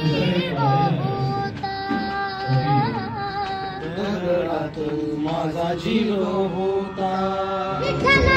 होता तू माझा जीव होता विठ्ठला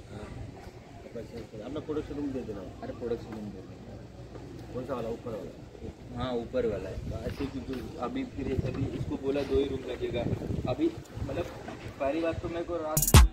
अपना प्रोडक्शन रूम दे देना। अरे प्रोडक्शन रूम दे देना कौन सा वाला ऊपर वाला? हाँ ऊपर वाला है ऐसे क्योंकि अभी फिर अभी इसको बोला दो ही रूम लगेगा अभी मतलब पहली बात तो मेरे को रात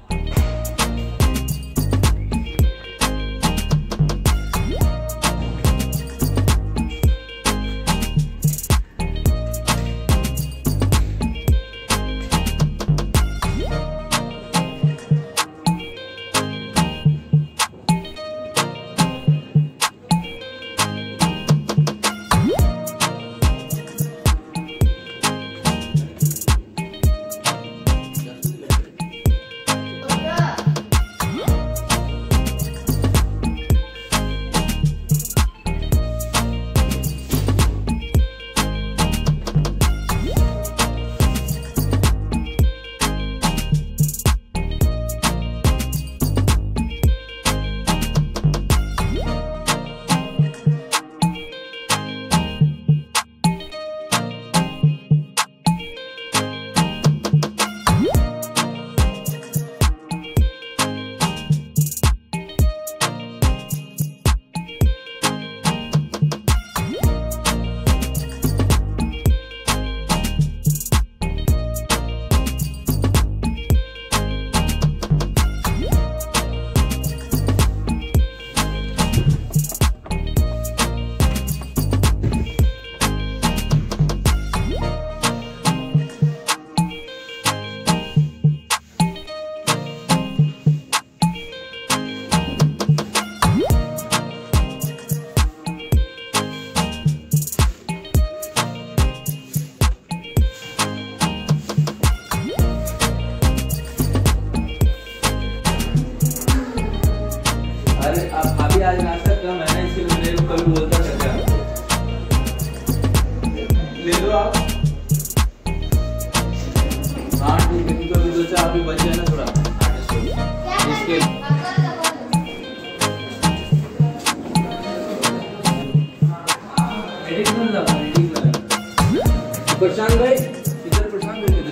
प्रशांत भाई इधर प्रशांत भाई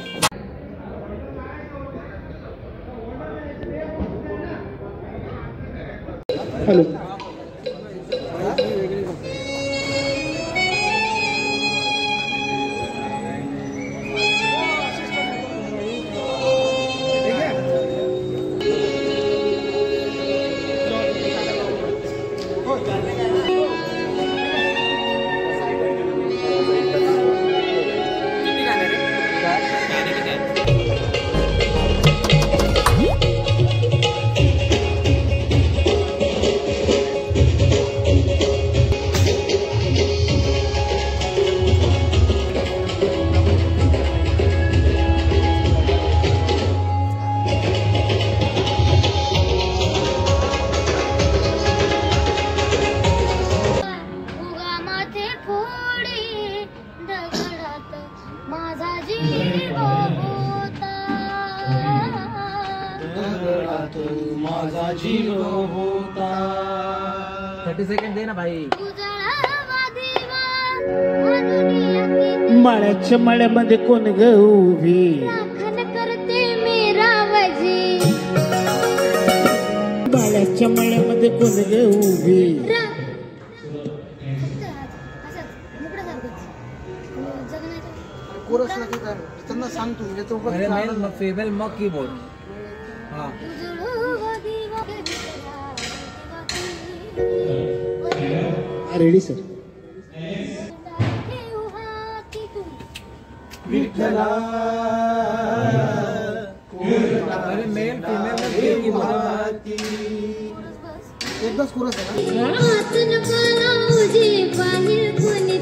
किधर है? हेलो माझा जीव होता 30 सेकंड दे ना भाई। मळ्याच्या मळ्यामध्ये कोण ग उभी राखण करते मेरा वजी मळ्याच्या मळ्यामध्ये कोण ग उभी कोरस लागत आहे त्यांना सांग तू हे तो बघ फेबल मग कीबोर्ड हां रेडी सर विठला अरे मेल फीमेल की बाती एकदम कोरस आहे ना आतन मला उजी बाहेर कोणी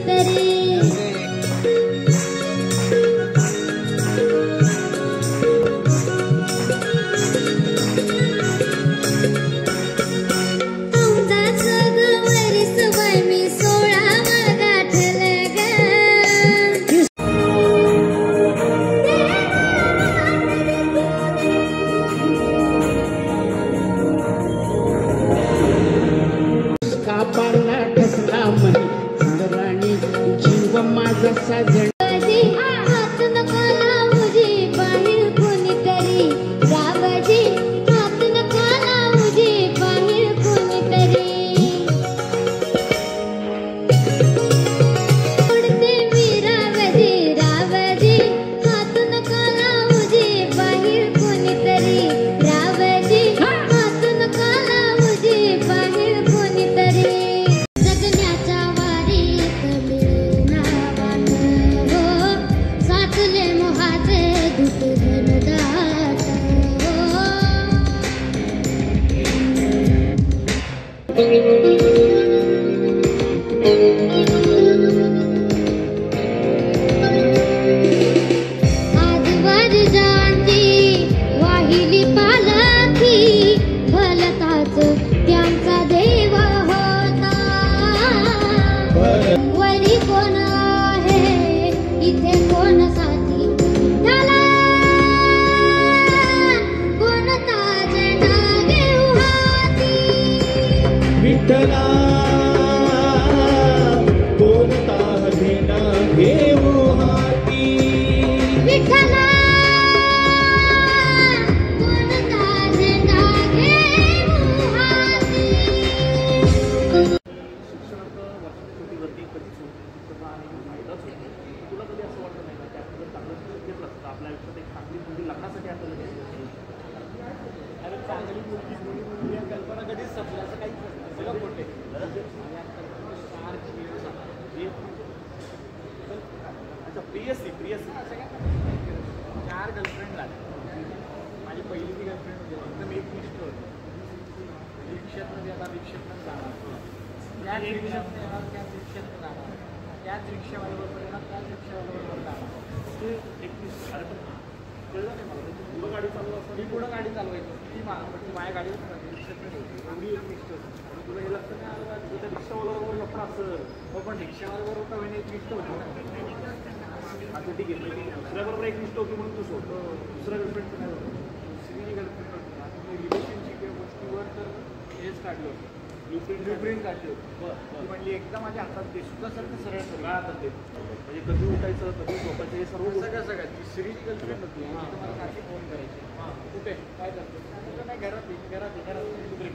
तरी